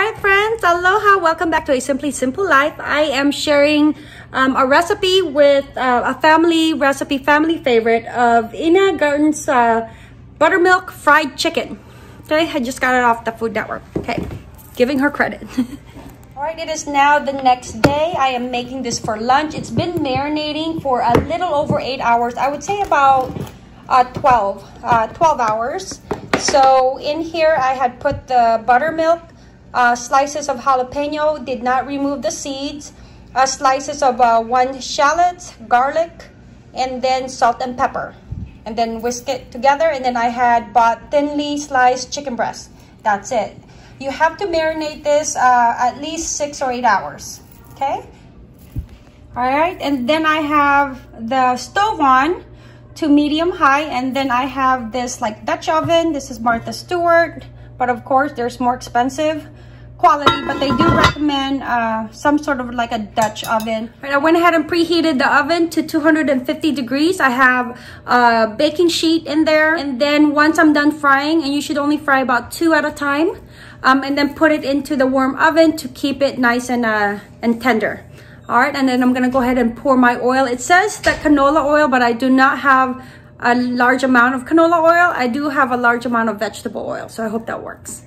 Alright friends, aloha, welcome back to A Simply Simple Life. I am sharing a recipe with a family recipe, family favorite of Ina Garten's buttermilk fried chicken. Okay, I just got it off the Food Network. Okay, giving her credit. Alright, it is now the next day. I am making this for lunch. It's been marinating for a little over 8 hours. I would say about 12 hours. So in here I had put the buttermilk, slices of jalapeno, did not remove the seeds, slices of one shallot, garlic, and then salt and pepper, and then whisk it together. And then I had bought thinly sliced chicken breast. That's it. You have to marinate this at least 6 or 8 hours. Okay. All right. And then I have the stove on to medium high, and then I have this like Dutch oven. This is Martha Stewart, but of course there's more expensive quality, but they do recommend some sort of like a Dutch oven. Right, I went ahead and preheated the oven to 250 degrees. I have a baking sheet in there, and then once I'm done frying, and you should only fry about 2 at a time, and then put it into the warm oven to keep it nice and tender. All right, and then I'm gonna go ahead and pour my oil. It says that canola oil, but I do not have a large amount of canola oil. I do have a large amount of vegetable oil, so I hope that works.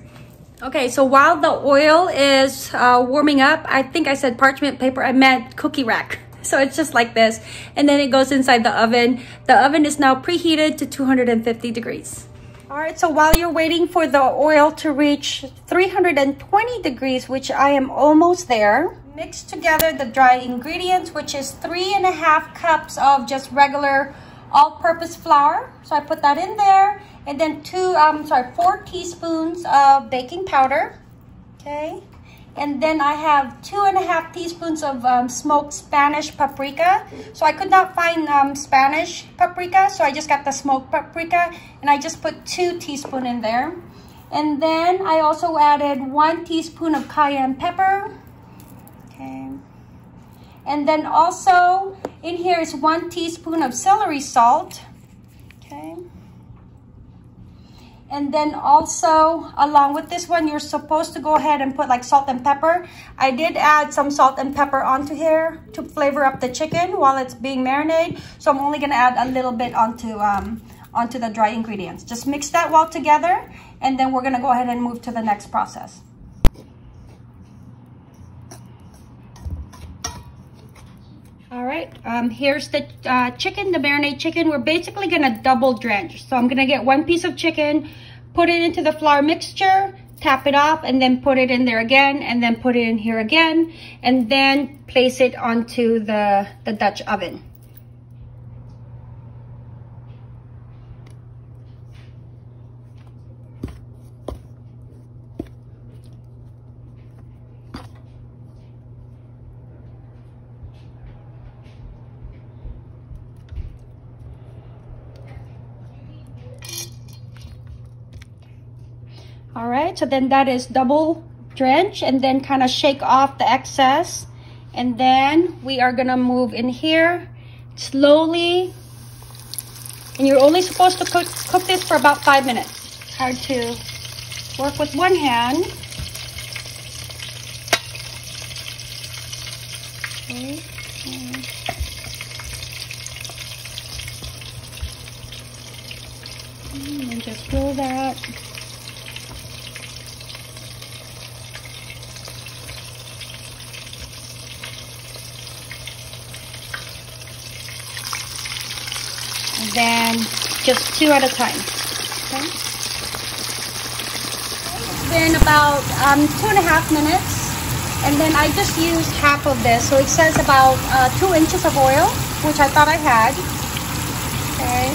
Okay, so while the oil is warming up, I think I said parchment paper, I meant cookie rack. So it's just like this, and then it goes inside the oven. The oven is now preheated to 250 degrees. All right, so while you're waiting for the oil to reach 320 degrees, which I am almost there, mix together the dry ingredients, which is 3.5 cups of just regular all-purpose flour. So I put that in there. And then 4 teaspoons of baking powder, okay? And then I have 2.5 teaspoons of smoked Spanish paprika. So I could not find Spanish paprika, so I just got the smoked paprika, and I just put 2 teaspoons in there. And then I also added 1 teaspoon of cayenne pepper, okay? And then also in here is 1 teaspoon of celery salt, okay? And then also, along with this one, you're supposed to go ahead and put like salt and pepper. I did add some salt and pepper onto here to flavor up the chicken while it's being marinated. So I'm only gonna add a little bit onto the dry ingredients. Just mix that well together, and then we're gonna go ahead and move to the next process. All right, here's the chicken, the marinated chicken. We're basically gonna double drench. So I'm gonna get 1 piece of chicken, put it into the flour mixture, tap it off, and then put it in there again, and then put it in here again, and then place it onto the Dutch oven. All right, so then that is double drench, and then kind of shake off the excess. And then we are gonna move in here slowly. And you're only supposed to cook this for about 5 minutes. It's hard to work with one hand. Okay. And then just roll that. Then just 2 at a time. Okay. It's been about 2.5 minutes, and then I just used half of this. So it says about 2 inches of oil, which I thought I had. Okay.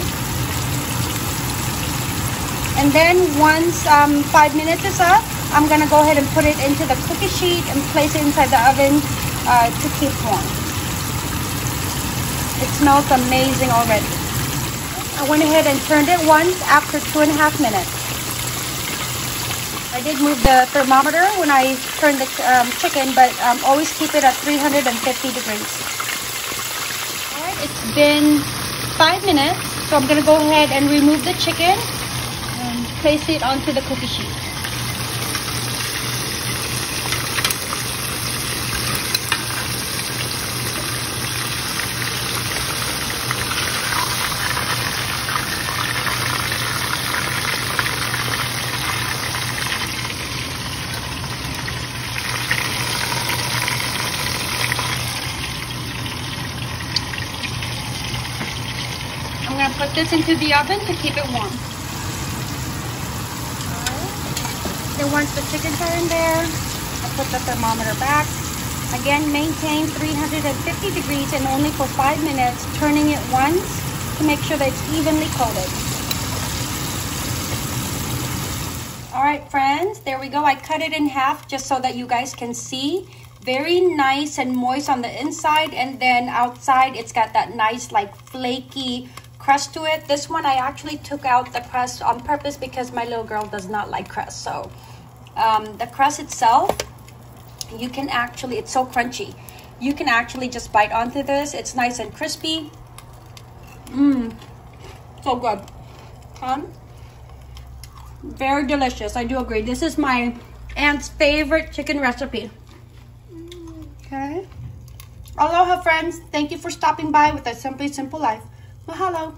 And then once 5 minutes is up, I'm gonna go ahead and put it into the cookie sheet and place it inside the oven to keep warm. It smells amazing already. I went ahead and turned it once after 2.5 minutes. I did move the thermometer when I turned the chicken, but always keep it at 350 degrees. All right, it's been 5 minutes, so I'm gonna go ahead and remove the chicken and place it onto the cookie sheet. put this into the oven to keep it warm. Then once the chickens are in there, I put the thermometer back. Again, maintain 350 degrees and only for 5 minutes, turning it once to make sure that it's evenly coated. All right, friends, there we go. I cut it in half just so that you guys can see. Very nice and moist on the inside, and then outside it's got that nice like flaky crust to it. This one I actually took out the crust on purpose because my little girl does not like crust. So the crust itself, you can actually, it's so crunchy, you can actually just bite onto this. It's nice and crispy. So good. Very delicious. I do agree, this is my aunt's favorite chicken recipe. Okay. Aloha, friends. Thank you for stopping by with A Simply Simple Life. Mahalo.